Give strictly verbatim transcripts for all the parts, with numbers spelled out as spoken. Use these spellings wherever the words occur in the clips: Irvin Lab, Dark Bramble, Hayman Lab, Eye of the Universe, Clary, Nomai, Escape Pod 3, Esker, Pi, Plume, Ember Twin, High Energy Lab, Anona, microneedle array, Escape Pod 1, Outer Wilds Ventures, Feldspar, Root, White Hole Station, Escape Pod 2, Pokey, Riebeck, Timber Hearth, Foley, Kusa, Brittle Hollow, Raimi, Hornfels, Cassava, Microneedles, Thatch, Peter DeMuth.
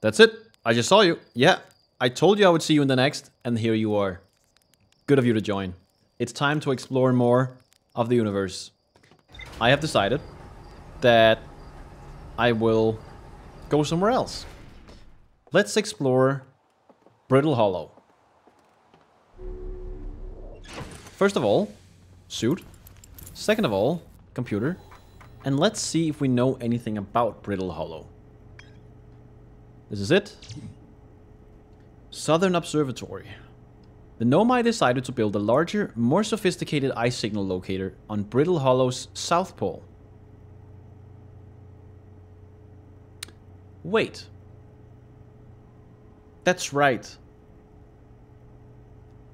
That's it. I just saw you. Yeah, I told you I would see you in the next, and here you are. Good of you to join. It's time to explore more of the universe. I have decided that I will go somewhere else. Let's explore Brittle Hollow. First of all, suit. Second of all, computer. And let's see if we know anything about Brittle Hollow. This is it. Southern Observatory. The Nomai decided to build a larger, more sophisticated eye signal locator on Brittle Hollow's south pole. Wait. That's right.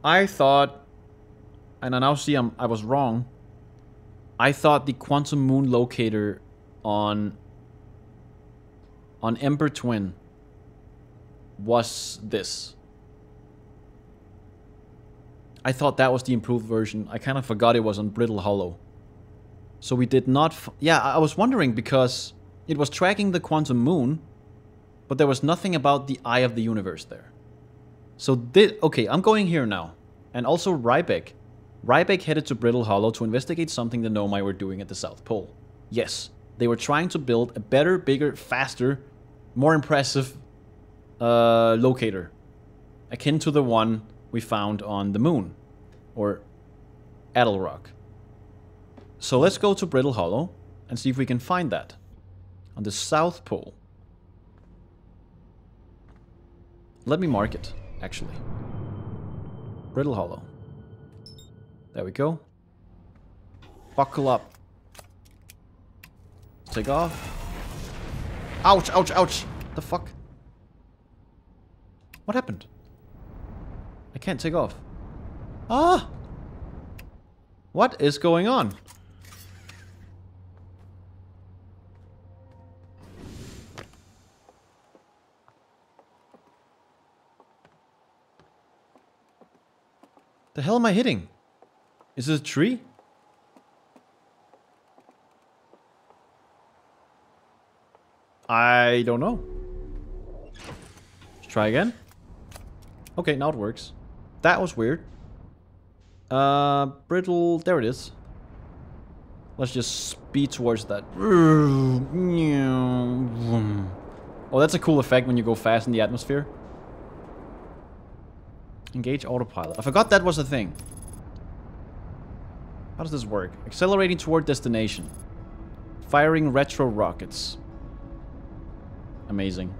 I thought... And I now see I'm, I was wrong. I thought the Quantum Moon locator on... on Ember Twin was this. I thought that was the improved version. I kind of forgot it was on Brittle Hollow. So we did not... F yeah, I was wondering because it was tracking the Quantum Moon, but there was nothing about the Eye of the Universe there. So this... Okay, I'm going here now. And also Riebeck. Riebeck headed to Brittle Hollow to investigate something the Nomai were doing at the South Pole. Yes, they were trying to build a better, bigger, faster, more impressive uh, locator. Akin to the one... we found on the moon, or Addle Rock. So let's go to Brittle Hollow and see if we can find that on the South Pole. Let me mark it, actually. Brittle Hollow. There we go. Buckle up. Take off. Ouch, ouch, ouch. The fuck? What happened? I can't take off. Ah! What is going on? The hell am I hitting? Is this a tree? I don't know. Let's try again. Okay, now it works. That was weird. Uh, brittle... There it is. Let's just speed towards that. Oh, that's a cool effect when you go fast in the atmosphere. Engage autopilot. I forgot that was a thing. How does this work? Accelerating toward destination. Firing retro rockets. Amazing.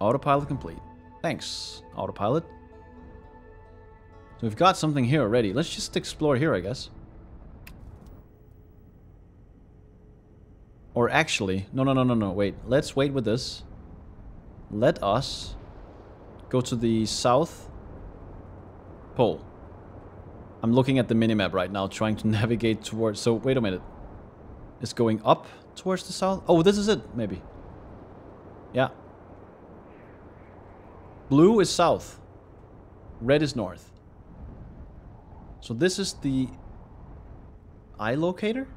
Autopilot complete. Thanks, autopilot. So we've got something here already. Let's just explore here, I guess. Or actually, no, no, no, no, no, wait. Let's wait with this. Let us go to the south pole. I'm looking at the minimap right now, trying to navigate towards... So, wait a minute. It's going up towards the south? Oh, this is it, maybe. Yeah. Blue is south. Red is north. So this is the eye locator?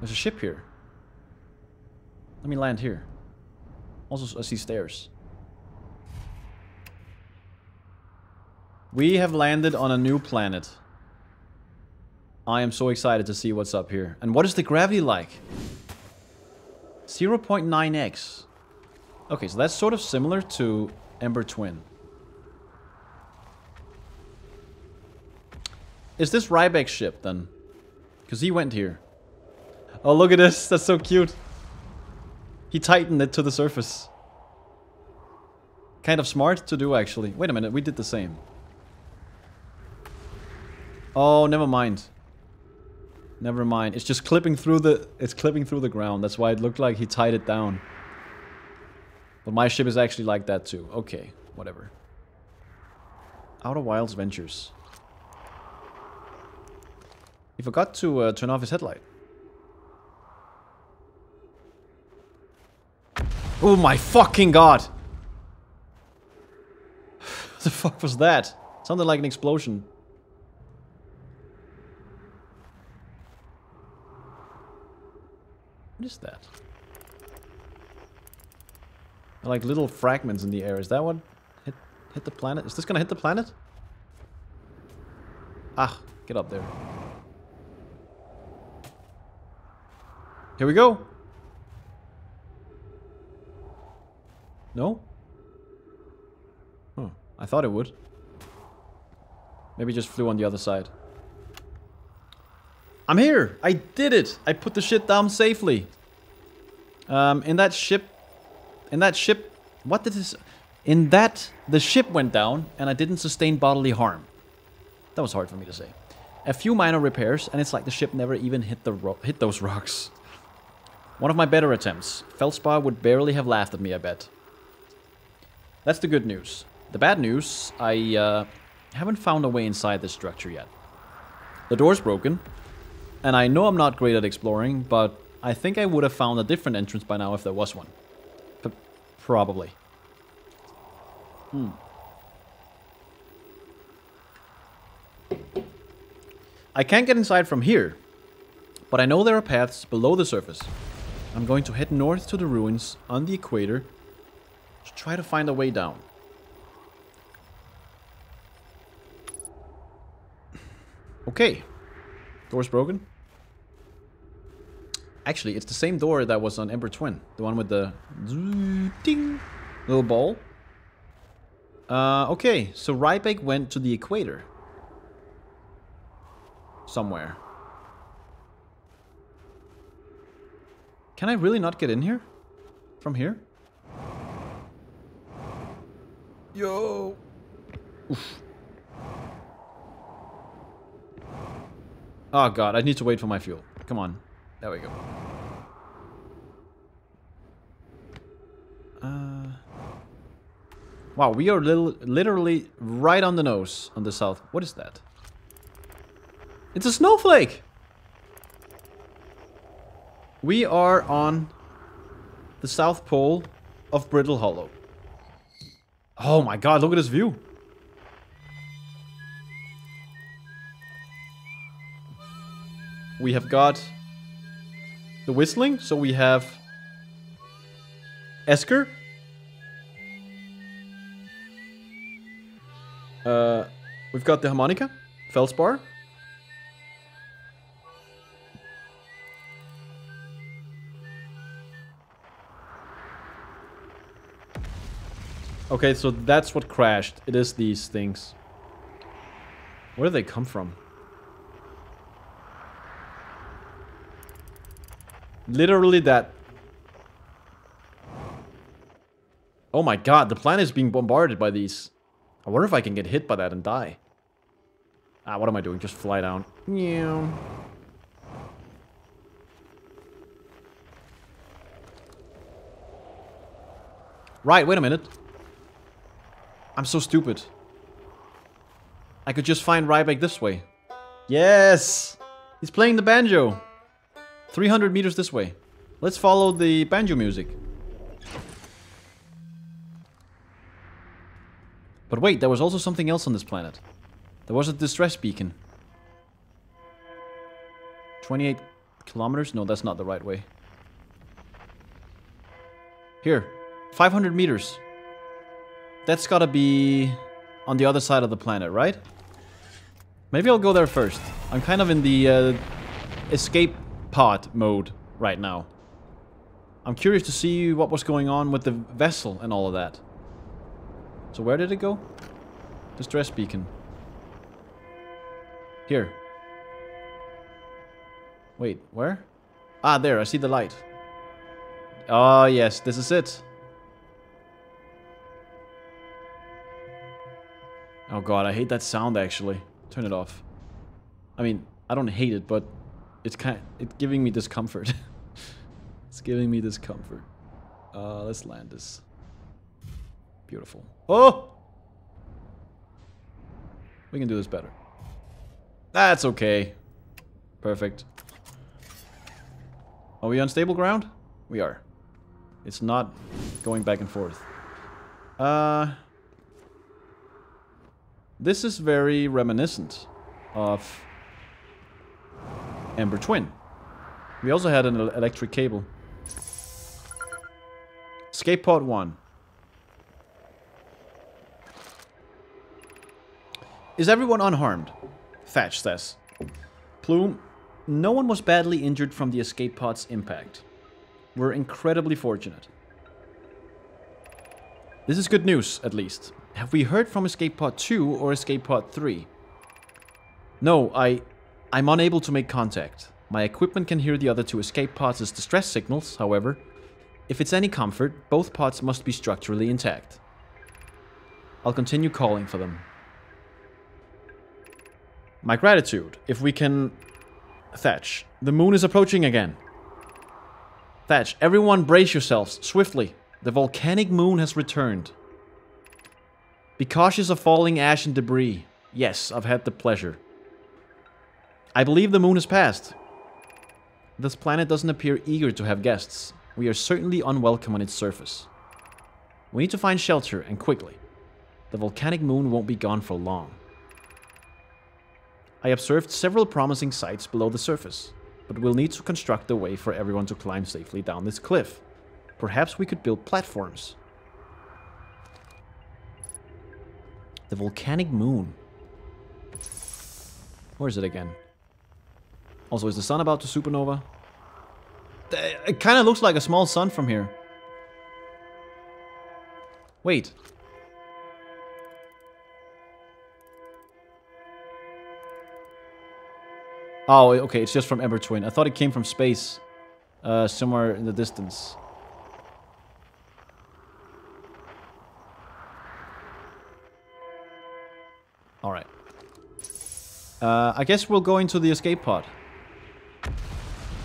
There's a ship here. Let me land here. Also, I see stairs. We have landed on a new planet. I am so excited to see what's up here. And what is the gravity like? zero point nine x. Okay, so that's sort of similar to Ember Twin. Is this Riebeck's ship, then? Because he went here. Oh, look at this. That's so cute. He tightened it to the surface. Kind of smart to do, actually. Wait a minute, we did the same. Oh, never mind. Never mind. It's just clipping through the... It's clipping through the ground. That's why it looked like he tied it down. But my ship is actually like that too. Okay, whatever. Outer Wilds Ventures. He forgot to uh, turn off his headlight. Oh my fucking god! What the fuck was that? Sounded like an explosion. What is that? They're like little fragments in the air. Is that one? Hit, hit the planet? Is this gonna hit the planet? Ah, get up there. Here we go! No? Huh. I thought it would. Maybe just flew on the other side. I'm here! I did it! I put the shit down safely. Um, in that ship... In that ship... What did this... In that... The ship went down, and I didn't sustain bodily harm. That was hard for me to say. A few minor repairs, and it's like the ship never even hit the ro- hit those rocks. One of my better attempts. Feldspar would barely have laughed at me, I bet. That's the good news. The bad news, I uh, haven't found a way inside this structure yet. The door's broken, and I know I'm not great at exploring, but I think I would have found a different entrance by now if there was one. P- probably. Hmm. I can't get inside from here, but I know there are paths below the surface. I'm going to head north to the ruins on the equator to try to find a way down. Okay. Door's broken. Actually, it's the same door that was on Ember Twin. The one with the... ding! Little ball. Uh, okay, so Riebeck went to the equator. Somewhere. Can I really not get in here? From here? Yo! Oof. Oh god, I need to wait for my fuel. Come on. There we go. Uh, wow, we are little, literally right on the nose on the south. What is that? It's a snowflake! We are on the south pole of Brittle Hollow. Oh my god, look at this view! We have got the whistling, so we have Esker. Uh, we've got the harmonica, Feldspar. Okay, so that's what crashed. It is these things. Where do they come from? Literally that. Oh my god, the planet is being bombarded by these. I wonder if I can get hit by that and die. Ah, what am I doing? Just fly down. Yeah. Right, wait a minute. I'm so stupid. I could just find Riebeck this way. Yes! He's playing the banjo. three hundred meters this way. Let's follow the banjo music. But wait, there was also something else on this planet. There was a distress beacon. twenty-eight kilometers? No, that's not the right way. Here. five hundred meters. That's gotta be on the other side of the planet, right? Maybe I'll go there first. I'm kind of in the uh, escape pod mode right now. I'm curious to see what was going on with the vessel and all of that. So where did it go? Distress beacon. Here. Wait, where? Ah, there, I see the light. Ah, oh, yes, this is it. Oh god, I hate that sound actually. Turn it off. I mean, I don't hate it, but it's kind of, it's giving me discomfort. It's giving me discomfort. Uh, let's land this. Beautiful. Oh! We can do this better. That's okay. Perfect. Are we on stable ground? We are. It's not going back and forth. Uh... This is very reminiscent of Ember Twin. We also had an electric cable. Escape Pod one. Is everyone unharmed? Thatch says. Plume, no one was badly injured from the escape pod's impact. We're incredibly fortunate. This is good news, at least. Have we heard from Escape Pod two or Escape Pod three? No, I... I'm unable to make contact. My equipment can hear the other two escape pods as distress signals, however. If it's any comfort, both pods must be structurally intact. I'll continue calling for them. My gratitude, if we can... Thatch, the moon is approaching again. Thatch, everyone brace yourselves, swiftly. The volcanic moon has returned. Be cautious of falling ash and debris. Yes, I've had the pleasure. I believe the moon has passed. This planet doesn't appear eager to have guests. We are certainly unwelcome on its surface. We need to find shelter, and quickly. The volcanic moon won't be gone for long. I observed several promising sites below the surface, but we'll need to construct a way for everyone to climb safely down this cliff. Perhaps we could build platforms. The volcanic moon. Where is it again? Also, is the sun about to supernova? It kind of looks like a small sun from here. Wait. Oh, okay, it's just from Ember Twin. I thought it came from space. Uh, somewhere in the distance. Alright. Uh, I guess we'll go into the escape pod.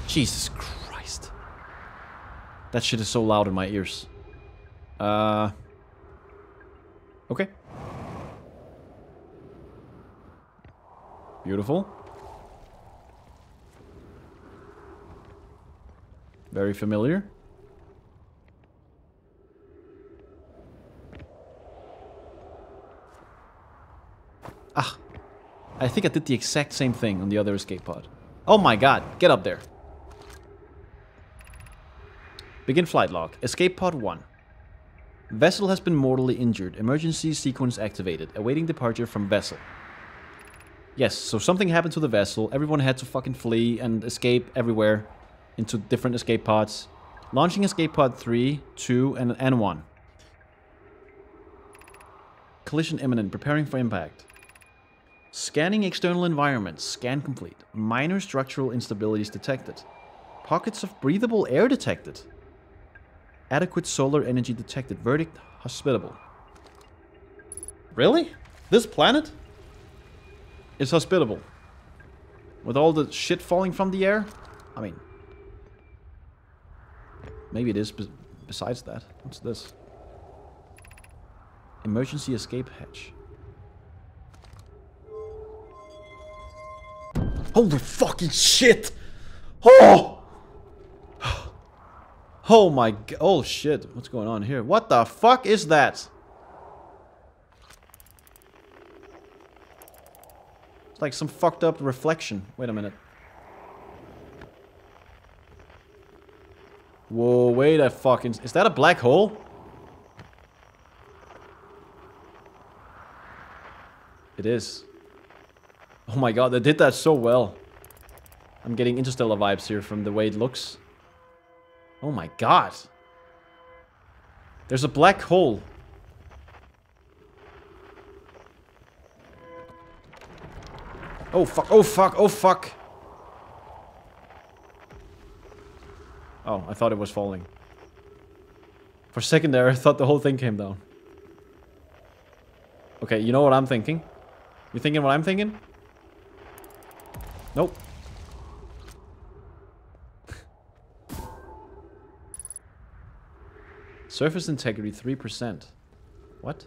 Jesus Christ. That shit is so loud in my ears. Uh... Okay. Beautiful. Very familiar. Ah. I think I did the exact same thing on the other escape pod. Oh my god, get up there. Begin flight log. Escape pod one. Vessel has been mortally injured. Emergency sequence activated. Awaiting departure from vessel. Yes, so something happened to the vessel. Everyone had to fucking flee and escape everywhere into different escape pods. Launching escape pod three, two, and one. Collision imminent. Preparing for impact. Scanning external environments. Scan complete. Minor structural instabilities detected. Pockets of breathable air detected. Adequate solar energy detected. Verdict hospitable. Really? This planet is hospitable? With all the shit falling from the air? I mean... Maybe it is besides that. What's this? Emergency escape hatch. Holy fucking shit! Oh! Oh my god. Oh shit. What's going on here? What the fuck is that? It's like some fucked up reflection. Wait a minute. Whoa, wait a fucking... Is that a black hole? It is. Oh my god, they did that so well. I'm getting interstellar vibes here from the way it looks. Oh my god. There's a black hole. Oh fuck, oh fuck, oh fuck. Oh, I thought it was falling. For a second there, I thought the whole thing came down. Okay, you know what I'm thinking? You thinking what I'm thinking? Nope. Surface integrity three percent. What?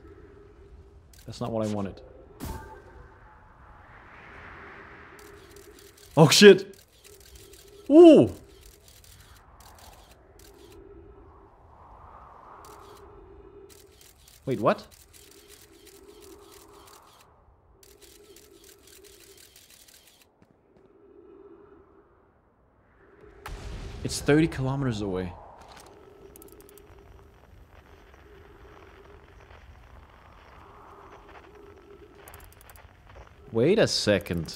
That's not what I wanted. Oh shit! Ooh! Wait, what? It's thirty kilometers away. Wait a second.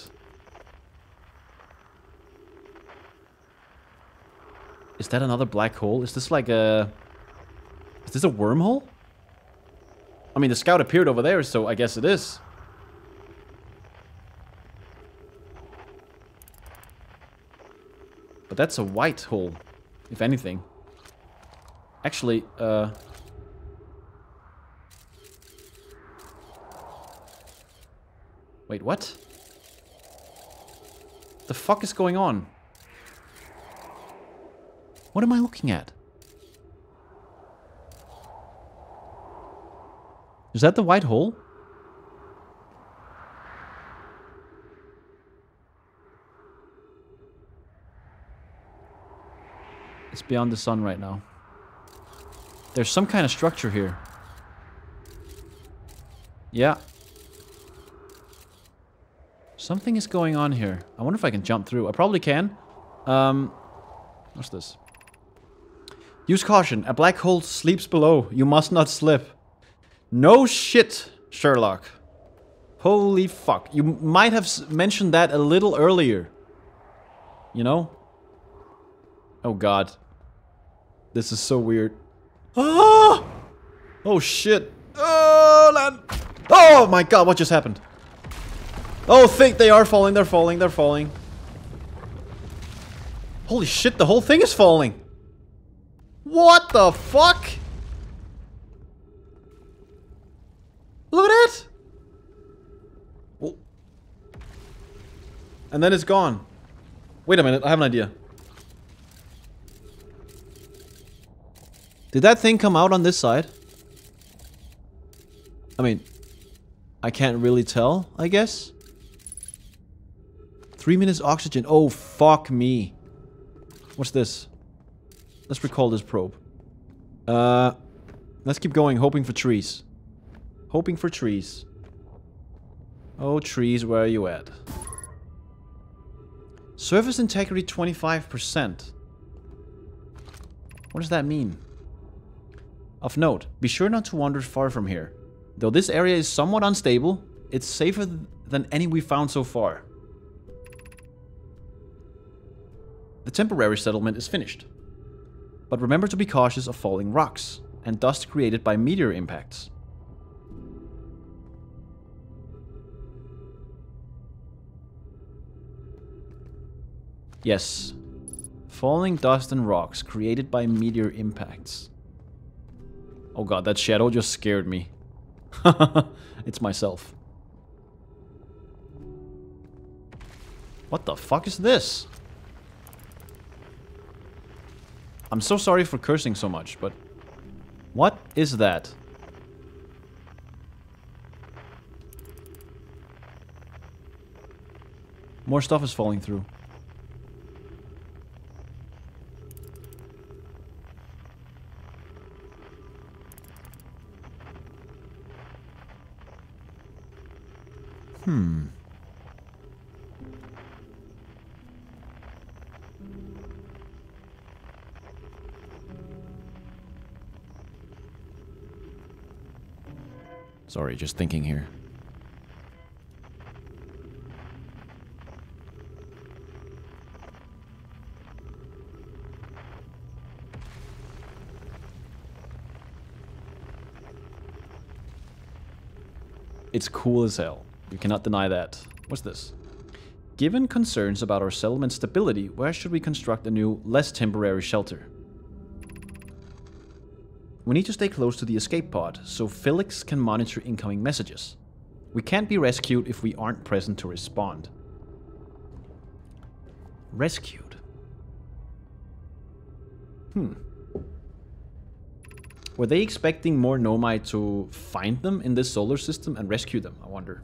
Is that another black hole? Is this like a... Is this a wormhole? I mean, the scout appeared over there, so I guess it is. But that's a white hole, if anything. Actually, uh... wait, what? The fuck is going on? What am I looking at? Is that the white hole? It's beyond the sun right now. There's some kind of structure here. Yeah. Something is going on here. I wonder if I can jump through. I probably can. Um, what's this? Use caution. A black hole sleeps below. You must not slip. No shit, Sherlock. Holy fuck. You might have mentioned that a little earlier. You know? Oh god. This is so weird. Oh! Oh shit. Oh, land. Oh my god, what just happened? Oh, think they are falling. They're falling. They're falling. Holy shit, the whole thing is falling. What the fuck? Look at that! Whoa. And then it's gone. Wait a minute, I have an idea. Did that thing come out on this side? I mean, I can't really tell, I guess. Three minutes oxygen. Oh, fuck me. What's this? Let's recall this probe. Uh, let's keep going, hoping for trees. Hoping for trees. Oh, trees, where are you at? Surface integrity twenty-five percent. What does that mean? Of note, be sure not to wander far from here. Though this area is somewhat unstable, it's safer th- than any we've found so far. The temporary settlement is finished. But remember to be cautious of falling rocks and dust created by meteor impacts. Yes. Falling dust and rocks created by meteor impacts. Oh god, that shadow just scared me. It's myself. What the fuck is this? I'm so sorry for cursing so much, but... what is that? More stuff is falling through. Hmm. Sorry, just thinking here. It's cool as hell. You cannot deny that. What's this? Given concerns about our settlement's stability, where should we construct a new, less temporary shelter? We need to stay close to the escape pod, so Felix can monitor incoming messages. We can't be rescued if we aren't present to respond. Rescued. Hmm. Were they expecting more Nomai to find them in this solar system and rescue them, I wonder?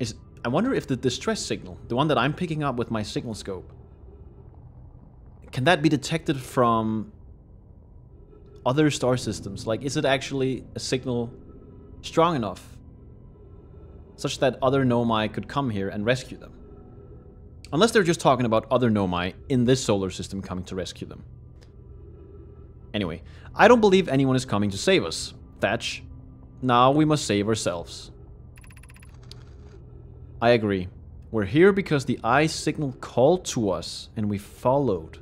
Is, I wonder if the distress signal, the one that I'm picking up with my signal scope, can that be detected from other star systems? Like, is it actually a signal strong enough such that other Nomai could come here and rescue them? Unless they're just talking about other Nomai in this solar system coming to rescue them. Anyway, I don't believe anyone is coming to save us, Thatch. Now we must save ourselves. I agree. We're here because the eye signal called to us and we followed.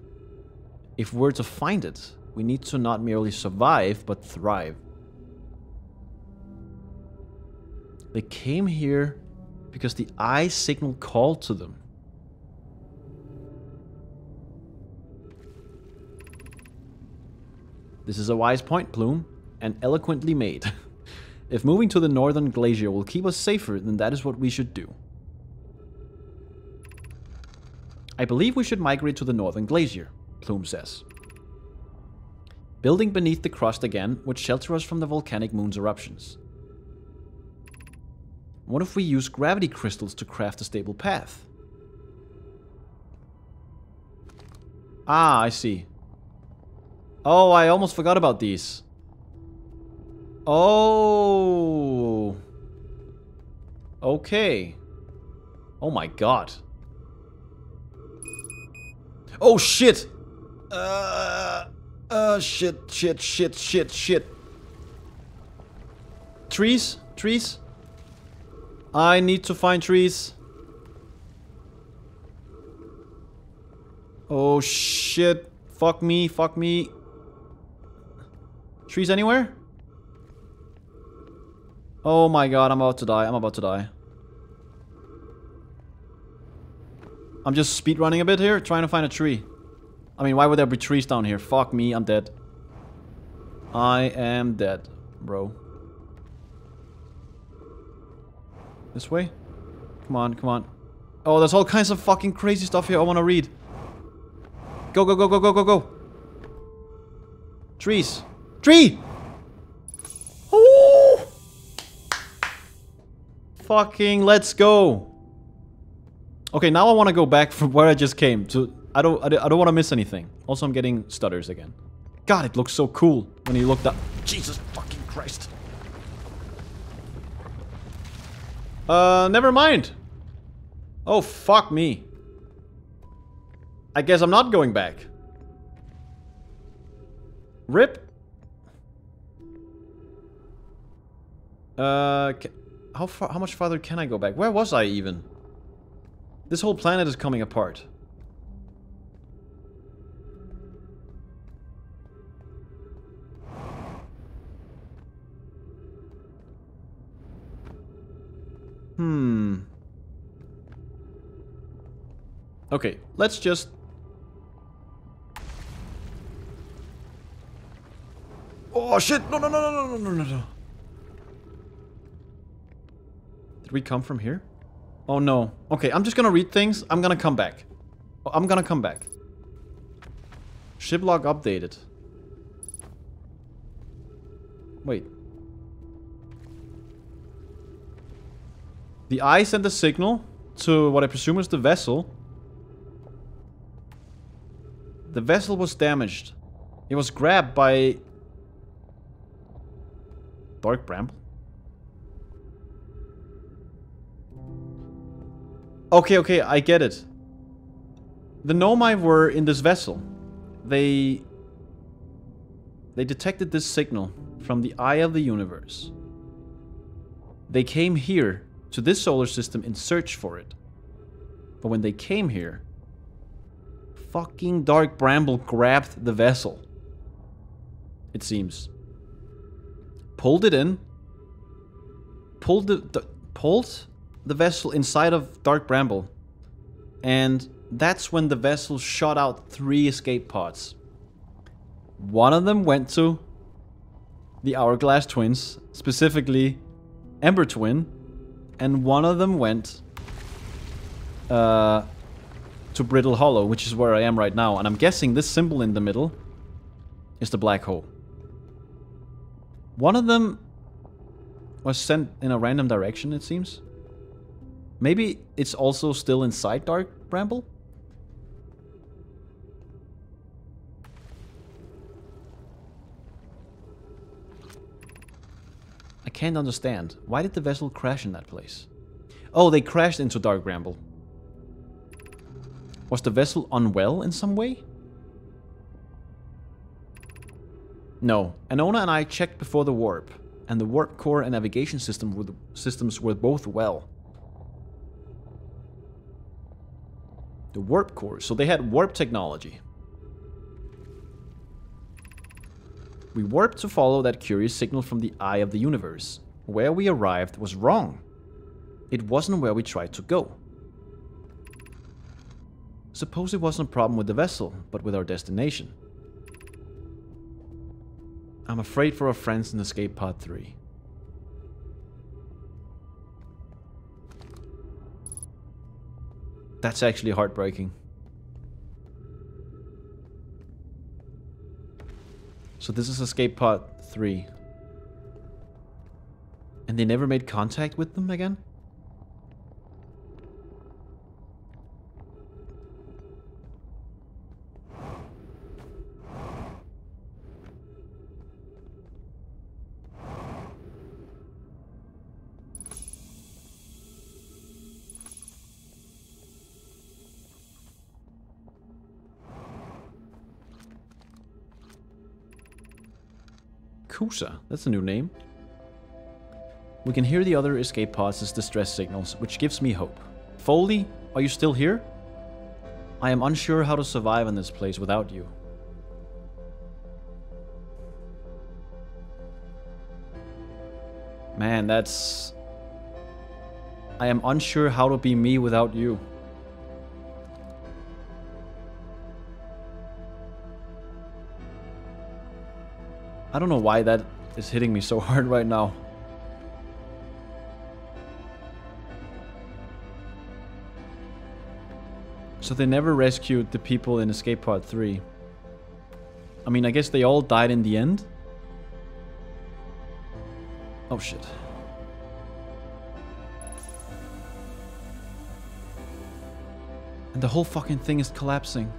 If we're to find it, we need to not merely survive, but thrive. They came here because the eye signal called to them. This is a wise point, Plume, and eloquently made. If moving to the northern glacier will keep us safer, then that is what we should do. I believe we should migrate to the northern glacier, Plume says. Building beneath the crust again would shelter us from the volcanic moon's eruptions. What if we use gravity crystals to craft a stable path? Ah, I see. Oh, I almost forgot about these. Oh. Okay. Oh my god. Oh shit! Uh, uh, shit, shit, shit, shit, shit. Trees? Trees? I need to find trees. Oh shit. Fuck me, fuck me. Trees anywhere? Oh my god, I'm about to die. I'm about to die. I'm just speedrunning a bit here, trying to find a tree. I mean, why would there be trees down here? Fuck me, I'm dead. I am dead, bro. This way? Come on, come on. Oh, there's all kinds of fucking crazy stuff here I want to read. Go, go, go, go, go, go, go. Trees. Tree! Oh! Fucking let's go. Okay, now I want to go back from where I just came to. I don't, I don't, I don't want to miss anything. Also, I'm getting stutters again. God, it looks so cool when you look up. Jesus fucking Christ. Uh, never mind. Oh, fuck me. I guess I'm not going back. Rip. Uh, how far, how much farther can I go back? Where was I even? This whole planet is coming apart. Hmm. Okay, let's just... Oh shit! No, no, no, no, no, no, no, no. Did we come from here? Oh no. Okay, I'm just gonna read things. I'm gonna come back. I'm gonna come back. Shiplog updated. Wait. The eye sent a signal to what I presume is the vessel. The vessel was damaged. It was grabbed by... Dark Bramble? Okay, okay, I get it. The Nomai were in this vessel. They... They detected this signal from the Eye of the Universe. They came here to this solar system in search for it. But when they came here, fucking Dark Bramble grabbed the vessel. It seems. Pulled it in. Pulled the... the pulled the vessel inside of Dark Bramble. And that's when the vessel shot out three escape pods. One of them went to the Hourglass Twins, specifically Ember Twin. And one of them went uh, to Brittle Hollow, which is where I am right now. And I'm guessing this symbol in the middle is the black hole. One of them was sent in a random direction, it seems. Maybe it's also still inside Dark Bramble? I can't understand. Why did the vessel crash in that place? Oh, they crashed into Dark Bramble. Was the vessel unwell in some way? No. Anona and I checked before the warp, and the warp core and navigation system were the systems were both well. The warp cores. So they had warp technology. We warped to follow that curious signal from the Eye of the Universe. Where we arrived was wrong. It wasn't where we tried to go. Suppose it wasn't a problem with the vessel, but with our destination. I'm afraid for our friends in Escape Pod three. That's actually heartbreaking. So this is Escape Pod three. And they never made contact with them again? Kusa, that's a new name. We can hear the other escape pods' distress signals, which gives me hope. Foley, are you still here? I am unsure how to survive in this place without you. Man, that's... I am unsure how to be me without you. I don't know why that is hitting me so hard right now. So they never rescued the people in Escape Pod three. I mean, I guess they all died in the end. Oh shit. And the whole fucking thing is collapsing.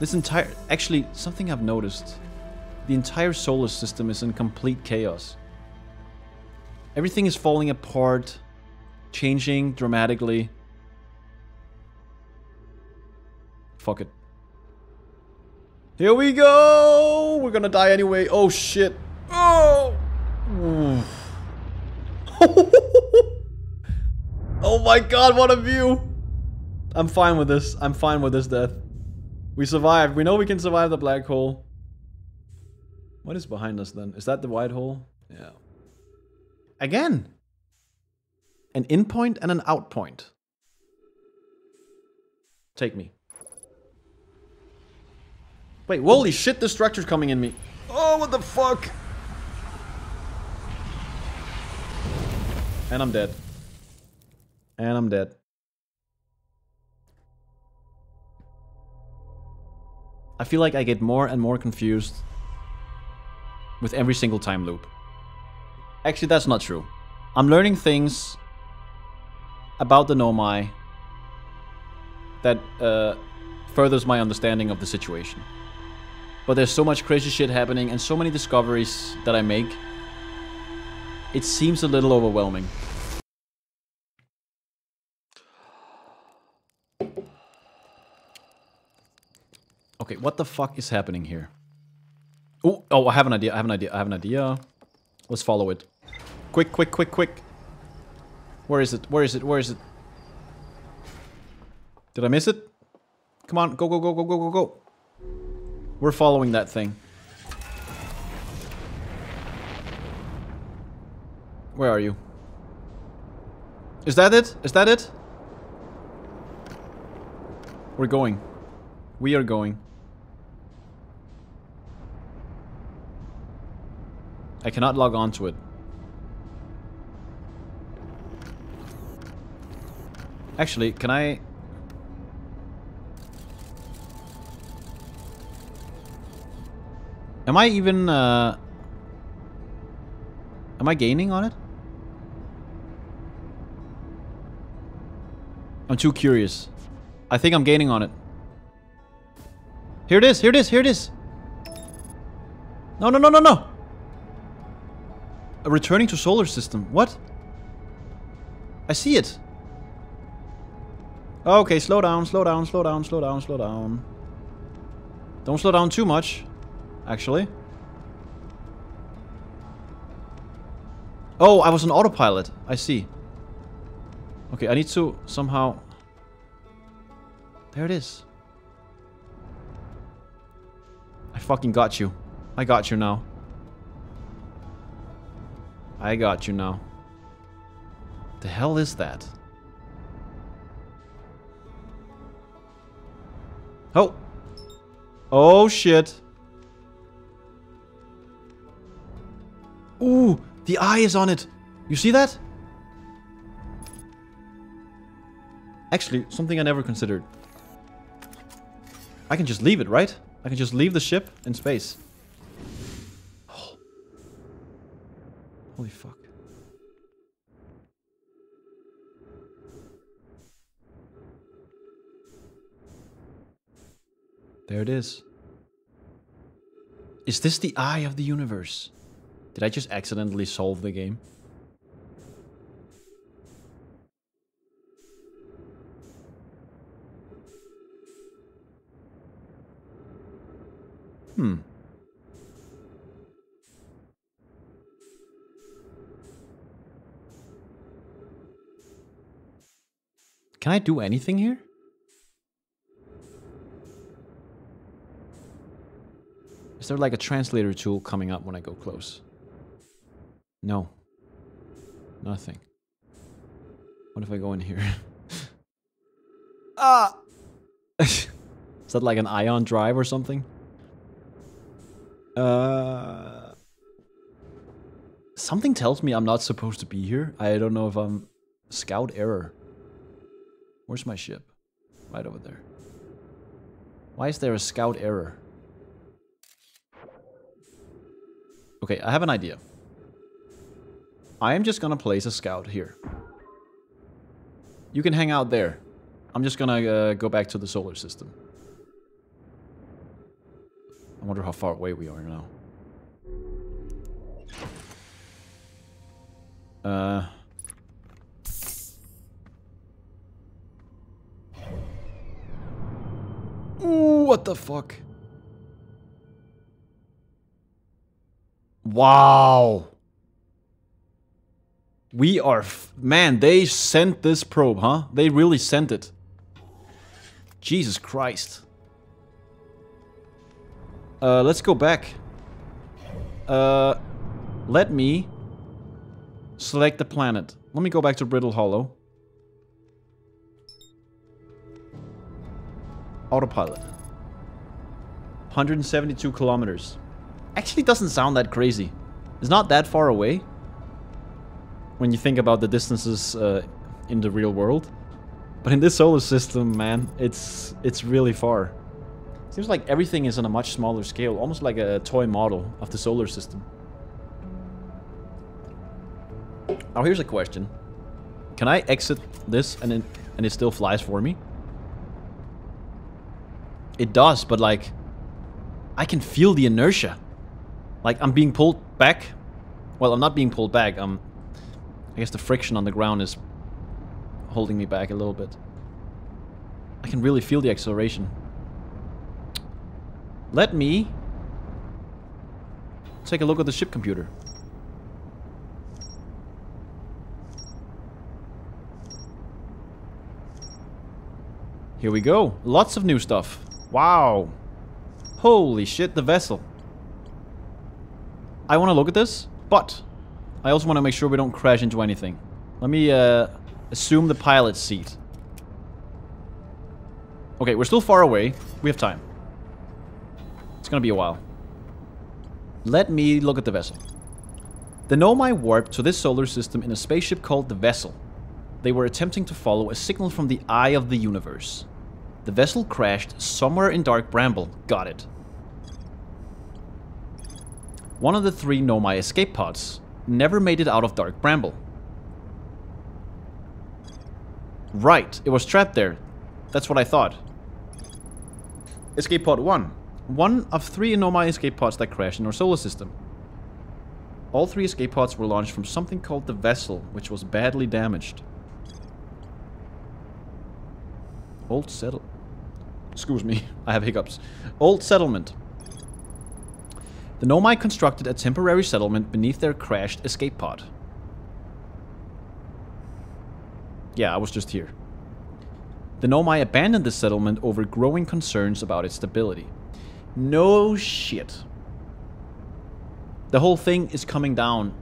This entire... Actually, something I've noticed. The entire solar system is in complete chaos. Everything is falling apart, changing dramatically. Fuck it. Here we go! We're gonna die anyway. Oh shit. Oh! Oh my god, what a view! I'm fine with this. I'm fine with this death. We survived. We know we can survive the black hole. What is behind us then? Is that the white hole? Yeah. Again! An in point and an out point. Take me. Wait, holy shit, this structure's coming in me. Oh, what the fuck? And I'm dead. And I'm dead. I feel like I get more and more confused with every single time loop. Actually, that's not true. I'm learning things about the Nomai that uh, furthers my understanding of the situation. But there's so much crazy shit happening and so many discoveries that I make. It seems a little overwhelming. Okay, what the fuck is happening here? Oh, oh, I have an idea, I have an idea, I have an idea. Let's follow it. Quick, quick, quick, quick. Where is it? Where is it? Where is it? Did I miss it? Come on, go, go, go, go, go, go, go. We're following that thing. Where are you? Is that it? Is that it? We're going. We are going. I cannot log on to it. Actually, can I... Am I even... Uh... Am I gaining on it? I'm too curious. I think I'm gaining on it. Here it is, here it is, here it is! No, no, no, no, no! A returning to solar system, what? I see it! Okay, slow down, slow down, slow down, slow down, slow down. Don't slow down too much, actually. Oh, I was on autopilot, I see. Okay, I need to somehow... There it is. I fucking got you. I got you now. I got you now. The hell is that? Oh! Oh shit! Ooh! The eye is on it! You see that? Actually, something I never considered. I can just leave it, right? I can just leave the ship in space. Oh. Holy fuck. There it is. Is this the Eye of the Universe? Did I just accidentally solve the game? Hmm. Can I do anything here? Is there like a translator tool coming up when I go close? No. Nothing. What if I go in here? Ah! Is that like an ion drive or something? Uh, something tells me I'm not supposed to be here. I don't know if I'm... Scout error. Where's my ship? Right over there. Why is there a scout error? Okay, I have an idea. I am just gonna place a scout here. You can hang out there. I'm just gonna uh, go back to the solar system. I wonder how far away we are now. Uh. Ooh, what the fuck? Wow. We are... F Man, they sent this probe, huh? They really sent it. Jesus Christ. Uh, let's go back. Uh, let me select the planet. Let me go back to Brittle Hollow. Autopilot. one hundred seventy-two kilometers. Actually doesn't sound that crazy. It's not that far away. When you think about the distances uh, in the real world. But in this solar system, man, it's it's really far. Seems like everything is on a much smaller scale, almost like a toy model of the solar system. Now here's a question. Can I exit this and it, and it still flies for me? It does, but like... I can feel the inertia. Like, I'm being pulled back. Well, I'm not being pulled back. Um, I guess the friction on the ground is holding me back a little bit. I can really feel the acceleration. Let me take a look at the ship computer. Here we go. Lots of new stuff. Wow. Holy shit, the vessel. I want to look at this, but I also want to make sure we don't crash into anything. Let me uh, assume the pilot's seat. Okay, we're still far away. We have time. It's gonna be a while. Let me look at the vessel. The Nomai warped to this solar system in a spaceship called the Vessel. They were attempting to follow a signal from the Eye of the Universe. The vessel crashed somewhere in Dark Bramble. Got it. One of the three Nomai escape pods never made it out of Dark Bramble. Right, it was trapped there. That's what I thought. Escape Pod one. One of three Nomai escape pods that crashed in our solar system. All three escape pods were launched from something called the Vessel, which was badly damaged. Old settle... Excuse me, I have hiccups. Old settlement. The Nomai constructed a temporary settlement beneath their crashed escape pod. Yeah, I was just here. the Nomai abandoned the settlement over growing concerns about its stability. No shit. The whole thing is coming down,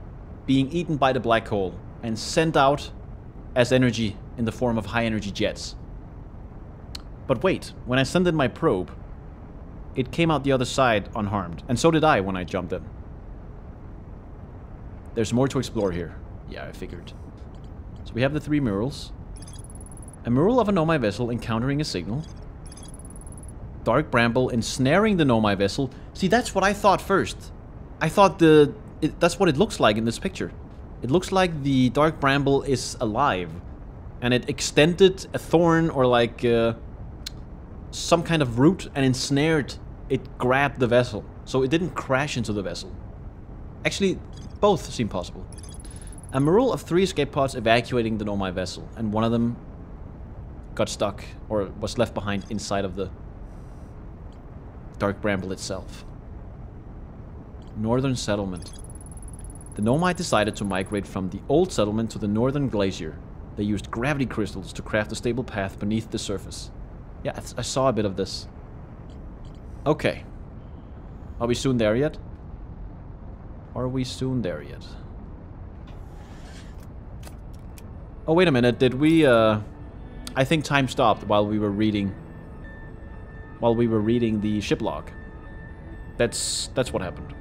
being eaten by the black hole, and sent out as energy in the form of high energy jets. But wait, when I sent in my probe, it came out the other side unharmed, and so did I when I jumped in. There's more to explore here. Yeah, I figured. So we have the three murals. A mural of a Nomai vessel encountering a signal. Dark Bramble ensnaring the Nomai vessel. See, that's what I thought first. I thought the... It, that's what it looks like in this picture. It looks like the Dark Bramble is alive. And it extended a thorn or like... Uh, some kind of root and ensnared it, grabbed the vessel, so it didn't crash into the vessel. Actually, both seem possible. A mural of three escape pods evacuating the Nomai vessel, and one of them got stuck or was left behind inside of the Dark Bramble itself. Northern settlement. The Nomai decided to migrate from the old settlement to the northern glacier. They used gravity crystals to craft a stable path beneath the surface. Yeah, I saw a bit of this. Okay. Are we soon there yet? Are we soon there yet? Oh, wait a minute. Did we, uh... I think time stopped while we were reading... While we were reading the ship log. That's... That's what happened.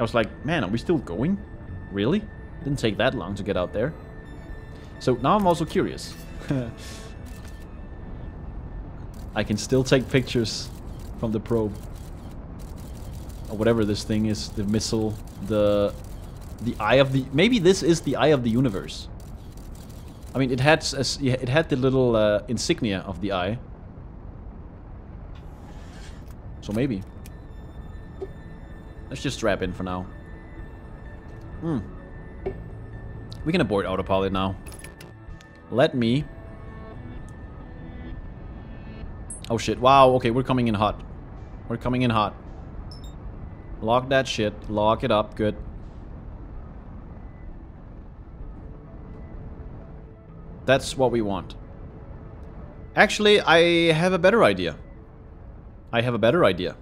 I was like, man, are we still going? Really? Didn't take that long to get out there. So now I'm also curious. I can still take pictures from the probe. Or whatever this thing is, the missile, the the eye of the... Maybe this is the Eye of the Universe. I mean, it had, it had the little uh, insignia of the eye. So maybe. Let's just strap in for now. Hmm. We can abort autopilot now. Let me... Oh shit, wow, okay, we're coming in hot. We're coming in hot. Lock that shit, lock it up, good. That's what we want. Actually, I have a better idea. I have a better idea.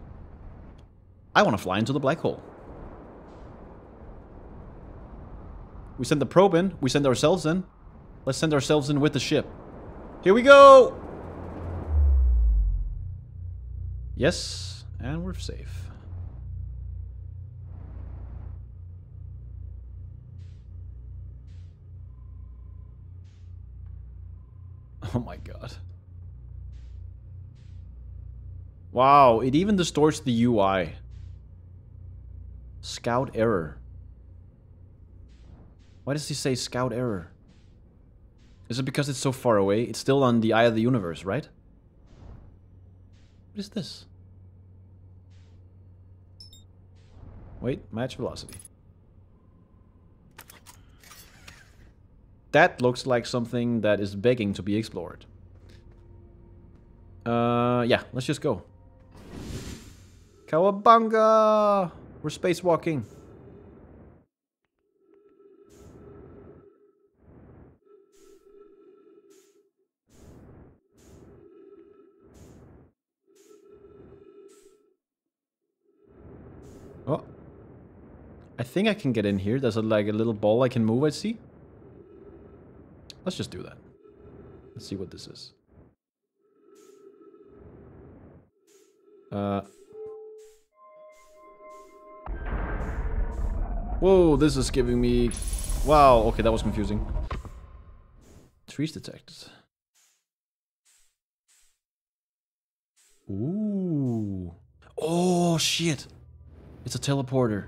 I want to fly into the black hole. We send the probe in, we send ourselves in. Let's send ourselves in with the ship. Here we go! Yes, and we're safe. Oh my god. Wow, it even distorts the U I. Scout error. Why does he say scout error? Is it because it's so far away? It's still on the Eye of the Universe, right? What is this? Wait, match velocity. That looks like something that is begging to be explored. Uh, yeah, let's just go. Cowabunga! We're spacewalking. Oh, I think I can get in here. There's a, like a little ball I can move, I see. Let's just do that. Let's see what this is. Uh. Whoa, this is giving me... Wow, okay, that was confusing. Trees detected. Ooh. Oh, shit. It's a teleporter.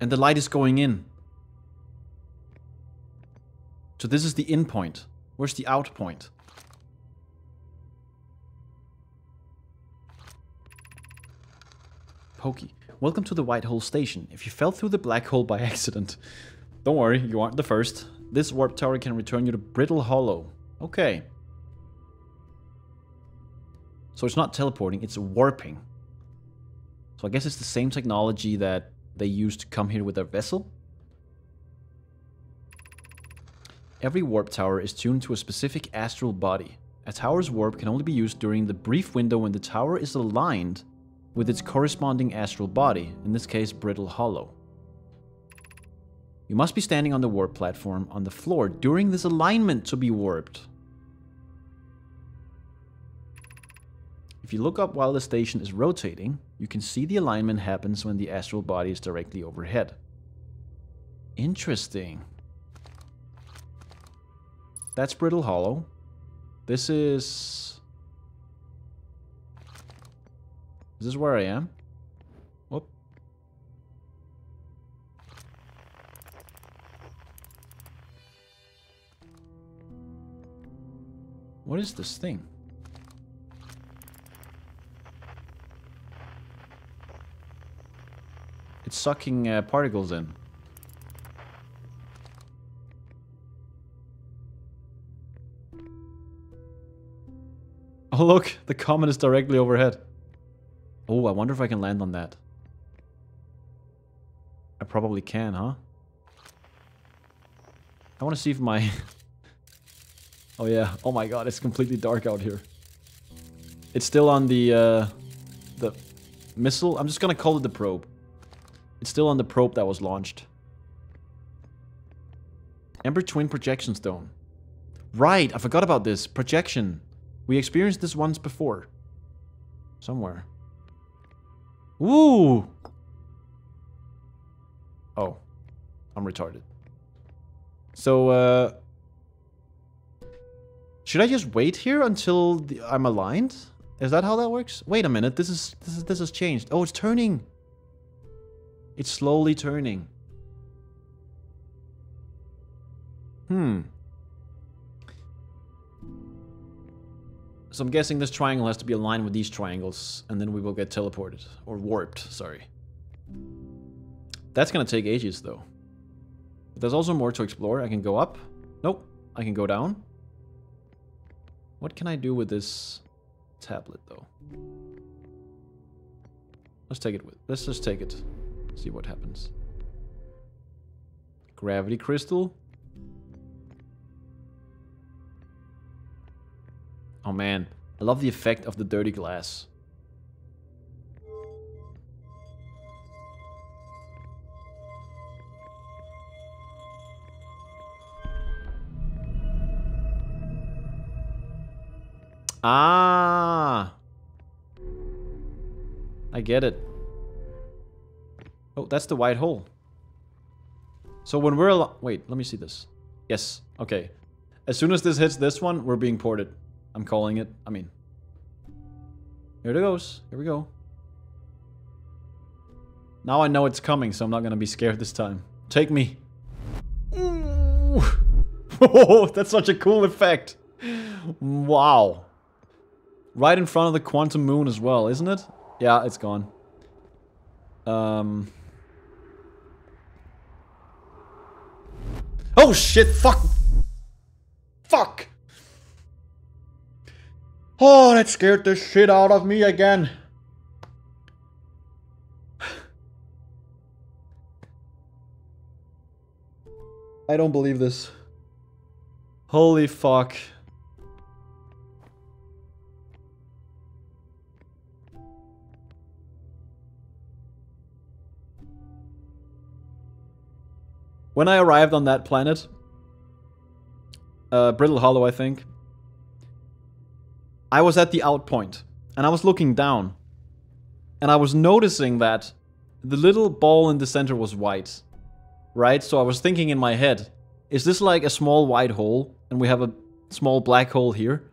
And the light is going in. So this is the in point. Where's the out point? Pokey. Welcome to the White Hole Station. If you fell through the black hole by accident, don't worry, you aren't the first. This warp tower can return you to Brittle Hollow. Okay. So it's not teleporting, it's warping. So I guess it's the same technology that they used to come here with their vessel. Every warp tower is tuned to a specific astral body. A tower's warp can only be used during the brief window when the tower is aligned with its corresponding astral body, in this case Brittle Hollow. You must be standing on the warp platform on the floor during this alignment to be warped. If you look up while the station is rotating, you can see the alignment happens when the astral body is directly overhead. Interesting. That's Brittle Hollow. This is... This is where I am. Whoop. What is this thing? It's sucking uh, particles in. Oh look, the comet is directly overhead. Oh, I wonder if I can land on that. I probably can, huh? I want to see if my... Oh yeah, oh my god, it's completely dark out here. It's still on the... Uh, the missile? I'm just gonna call it the probe. It's still on the probe that was launched. Ember Twin Projection Stone. Right, I forgot about this. Projection. We experienced this once before. Somewhere. Ooh! Oh. I'm retarded. So, uh... should I just wait here until the, I'm aligned? Is that how that works? Wait a minute, this is, this is... this has changed. Oh, it's turning! It's slowly turning. Hmm. So I'm guessing this triangle has to be aligned with these triangles, and then we will get teleported. Or warped, sorry. That's gonna take ages, though. But there's also more to explore. I can go up. Nope. I can go down. What can I do with this tablet, though? Let's take it with... Let's just take it. See what happens. Gravity crystal. Oh man, I love the effect of the dirty glass. Ah! I get it. Oh, that's the white hole. So when we're al- Wait, let me see this. Yes, okay. As soon as this hits this one, we're being ported. I'm calling it. I mean, here it goes. Here we go. Now I know it's coming, so I'm not going to be scared this time. Take me. Oh, that's such a cool effect. Wow. Right in front of the Quantum Moon as well, isn't it? Yeah, it's gone. Um. Oh shit, fuck. Fuck. Oh, that scared the shit out of me again. I don't believe this. Holy fuck. When I arrived on that planet, uh, Brittle Hollow, I think, I was at the out point, and I was looking down, and I was noticing that the little ball in the center was white, right? So I was thinking in my head, is this like a small white hole, and we have a small black hole here?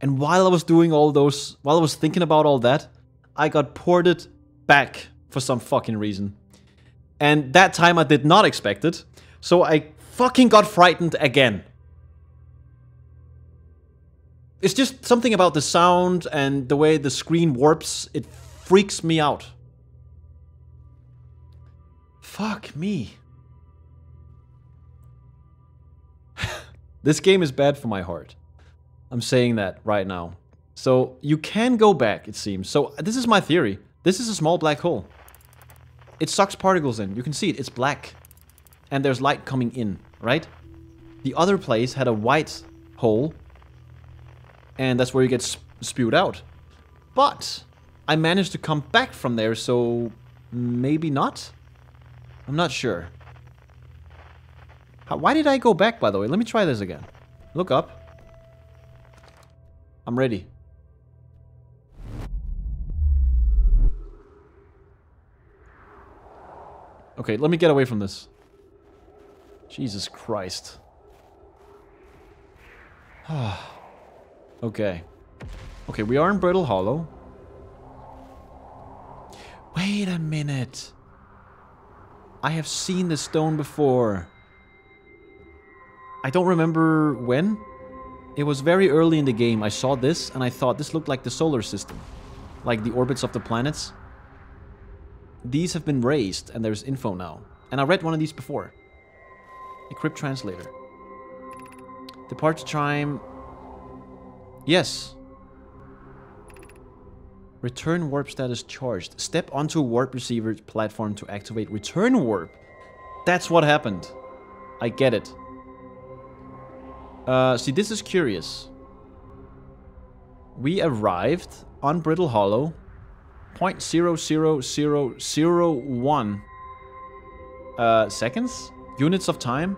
And while I was doing all those, while I was thinking about all that, I got ported back for some fucking reason. And that time I did not expect it, so I fucking got frightened again. It's just something about the sound and the way the screen warps, it freaks me out. Fuck me. This game is bad for my heart. I'm saying that right now. So, you can go back, it seems. So, this is my theory. This is a small black hole. It sucks particles in. You can see it. It's black. And there's light coming in, right? The other place had a white hole, and that's where you get sp spewed out. But I managed to come back from there, so maybe not? I'm not sure. How, why did I go back, by the way? Let me try this again. Look up. I'm ready. Okay, let me get away from this. Jesus Christ. Okay. Okay, we are in Brittle Hollow. Wait a minute. I have seen this stone before. I don't remember when. It was very early in the game. I saw this and I thought this looked like the solar system. Like the orbits of the planets. These have been raised and there's info now. And I read one of these before. Equip translator. Depart time. Yes. Return warp status charged. Step onto warp receiver platform to activate return warp. That's what happened. I get it. Uh, see, this is curious. We arrived on Brittle Hollow, zero point zero zero zero zero one uh, seconds, units of time,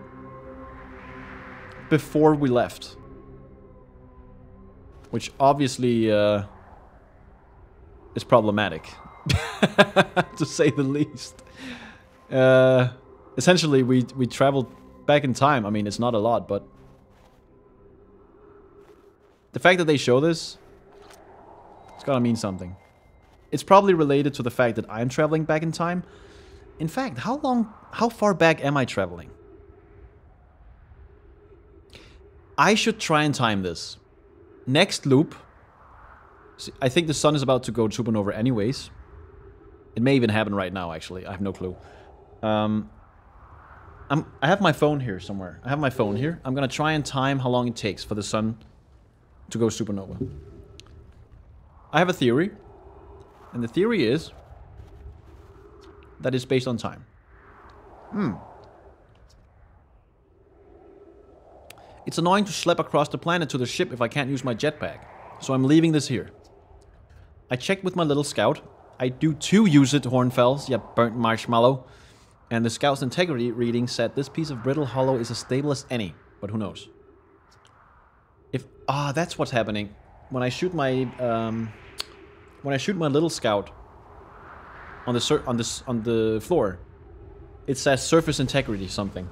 before we left. Which obviously uh, is problematic, to say the least. Uh, essentially, we, we traveled back in time. I mean, it's not a lot, but... The fact that they show this, it's gotta mean something. It's probably related to the fact that I'm traveling back in time. In fact, how long, how far back am I traveling? I should try and time this. Next loop, see, I think the sun is about to go supernova anyways. It may even happen right now, actually. I have no clue. Um, I'm, I have my phone here somewhere. I have my phone here. I'm gonna try and time how long it takes for the sun to go supernova. I have a theory, and the theory is that it's based on time. Hmm. It's annoying to schlep across the planet to the ship if I can't use my jetpack, so I'm leaving this here. I checked with my little scout. I do too use it, Hornfels, ya burnt marshmallow. And the scout's integrity reading said this piece of Brittle Hollow is as stable as any, but who knows. If ah, that's what's happening. When I shoot my um, when I shoot my little scout on the on this on the floor, it says surface integrity something.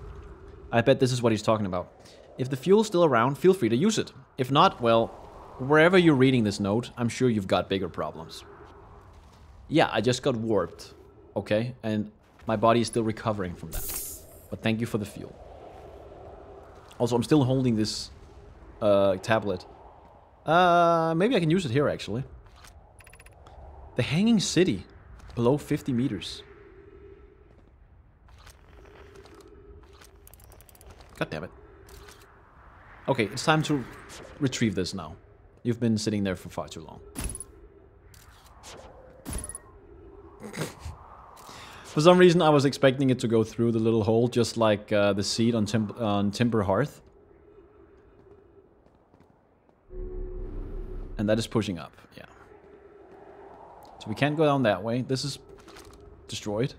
I bet this is what he's talking about. If the fuel's still around, feel free to use it. If not, well, wherever you're reading this note, I'm sure you've got bigger problems. Yeah, I just got warped, okay, and my body is still recovering from that. But thank you for the fuel. Also, I'm still holding this. Uh, tablet. Uh, maybe I can use it here, actually. The Hanging City. Below fifty meters. God damn it. Okay, it's time to retrieve this now. You've been sitting there for far too long. For some reason, I was expecting it to go through the little hole, just like uh, the seed on, tim on Timber Hearth. And that is pushing up, yeah. So we can't go down that way. This is destroyed.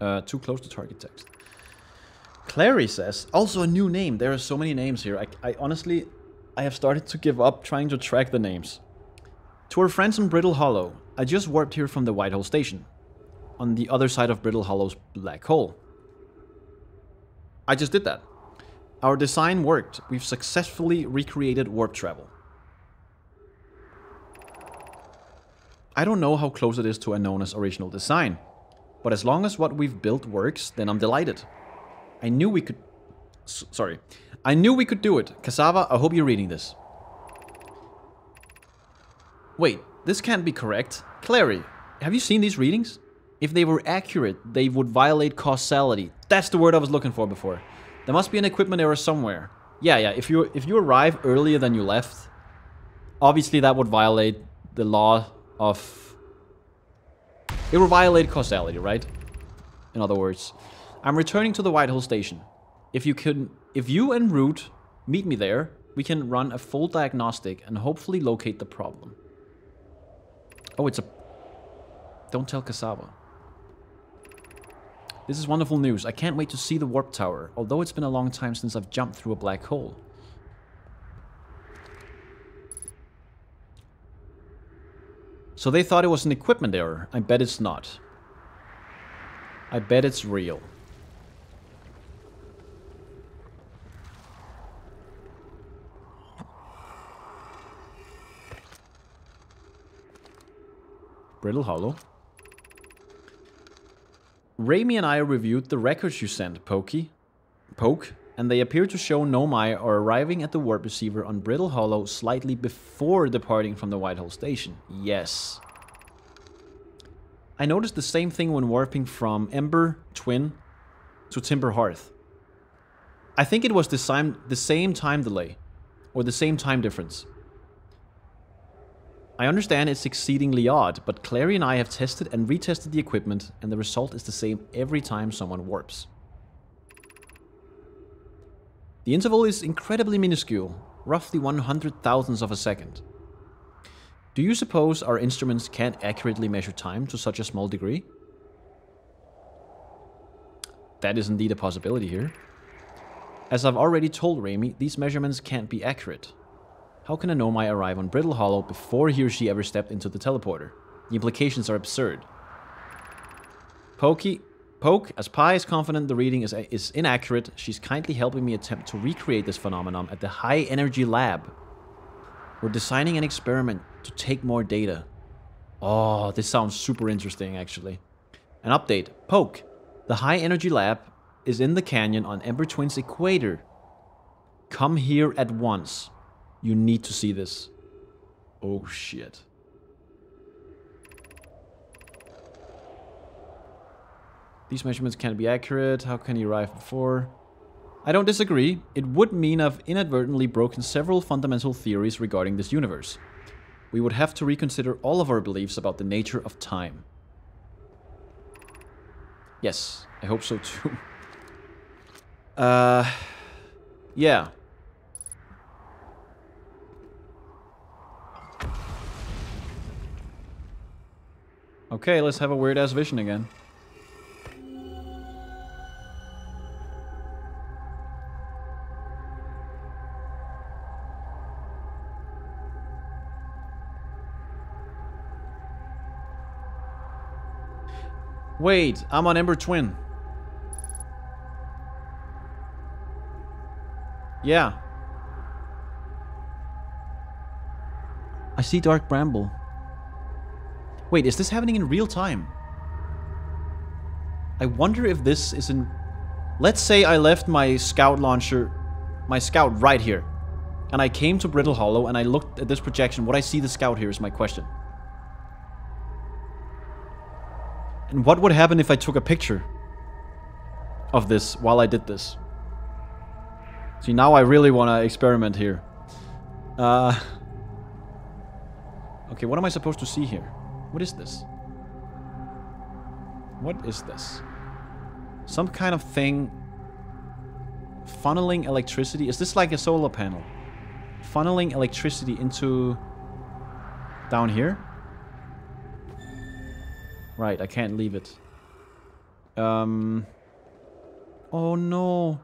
Uh, too close to target text. Clary says, also a new name. There are so many names here. I, I honestly, I have started to give up trying to track the names. To our friends in Brittle Hollow, I just warped here from the White Hole Station. On the other side of Brittle Hollow's black hole. I just did that. Our design worked. We've successfully recreated warp travel. I don't know how close it is to Anona's original design, but as long as what we've built works, then I'm delighted. I knew we could... S sorry. I knew we could do it. Cassava, I hope you're reading this. Wait, this can't be correct. Clary, have you seen these readings? If they were accurate, they would violate causality. That's the word I was looking for before. There must be an equipment error somewhere. Yeah, yeah, if you if you arrive earlier than you left, obviously that would violate the law of It will violate causality, right? In other words, I'm returning to the White Hole Station. If you can, if you and Root meet me there, we can run a full diagnostic and hopefully locate the problem. Oh, it's a... Don't tell Cassava. This is wonderful news. I can't wait to see the warp tower, although it's been a long time since I've jumped through a black hole. So they thought it was an equipment error. I bet it's not. I bet it's real. Brittle Hollow. Raimi and I reviewed the records you sent, Pokey. Poke, and they appear to show Nomai are arriving at the warp receiver on Brittle Hollow slightly before departing from the White Hole Station. Yes. I noticed the same thing when warping from Ember Twin to Timber Hearth. I think it was the same, the same time delay, or the same time difference. I understand it's exceedingly odd, but Clary and I have tested and retested the equipment, and the result is the same every time someone warps. The interval is incredibly minuscule, roughly one hundred thousandths of a second. Do you suppose our instruments can't accurately measure time to such a small degree? That is indeed a possibility here. As I've already told Raimi, these measurements can't be accurate. How can a Nomai arrive on Brittle Hollow before he or she ever stepped into the teleporter? The implications are absurd. Pokey, Poke, as Pi is confident the reading is, is inaccurate, she's kindly helping me attempt to recreate this phenomenon at the High Energy Lab. We're designing an experiment to take more data. Oh, this sounds super interesting, actually. An update. Poke, the High Energy Lab is in the canyon on Ember Twin's equator. Come here at once. You need to see this. Oh shit. These measurements can't be accurate. How can he arrive before? I don't disagree. It would mean I've inadvertently broken several fundamental theories regarding this universe. We would have to reconsider all of our beliefs about the nature of time. Yes, I hope so too. uh, yeah. Okay, let's have a weird-ass vision again. Wait, I'm on Ember Twin. Yeah. I see Dark Bramble. Wait, is this happening in real time? I wonder if this is in... Let's say I left my scout launcher, my scout right here, and I came to Brittle Hollow and I looked at this projection. Would I see the scout here is my question. And what would happen if I took a picture of this while I did this? See, now I really want to experiment here. Uh, okay, what am I supposed to see here? What is this? What is this? Some kind of thing funneling electricity. Is this like a solar panel? Funneling electricity into... down here? Right, I can't leave it. Um... Oh no!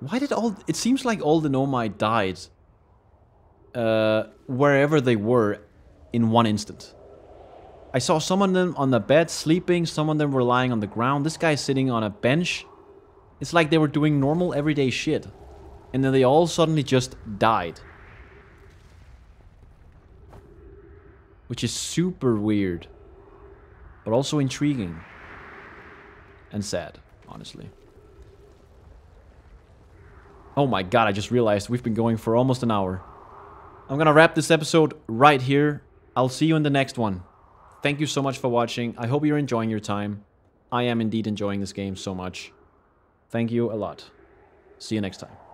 Why did all... It seems like all the Nomai died. Uh, wherever they were in one instant. I saw some of them on the bed sleeping, some of them were lying on the ground. This guy sitting on a bench. It's like they were doing normal everyday shit. And then they all suddenly just died. Which is super weird. But also intriguing. And sad, honestly. Oh my god, I just realized we've been going for almost an hour. I'm gonna wrap this episode right here. I'll see you in the next one. Thank you so much for watching. I hope you're enjoying your time. I am indeed enjoying this game so much. Thank you a lot. See you next time.